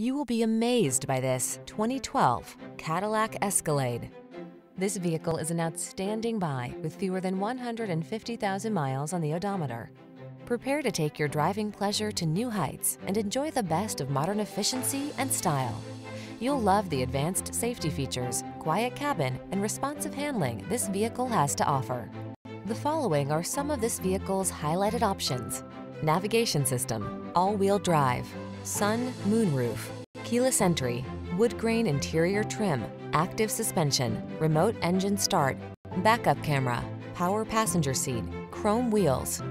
You will be amazed by this 2012 Cadillac Escalade. This vehicle is an outstanding buy with fewer than 150,000 miles on the odometer. Prepare to take your driving pleasure to new heights and enjoy the best of modern efficiency and style. You'll love the advanced safety features, quiet cabin, and responsive handling this vehicle has to offer. The following are some of this vehicle's highlighted options: navigation system, all-wheel drive, sun moonroof, keyless entry, wood grain interior trim, active suspension, remote engine start, backup camera, power passenger seat, chrome wheels,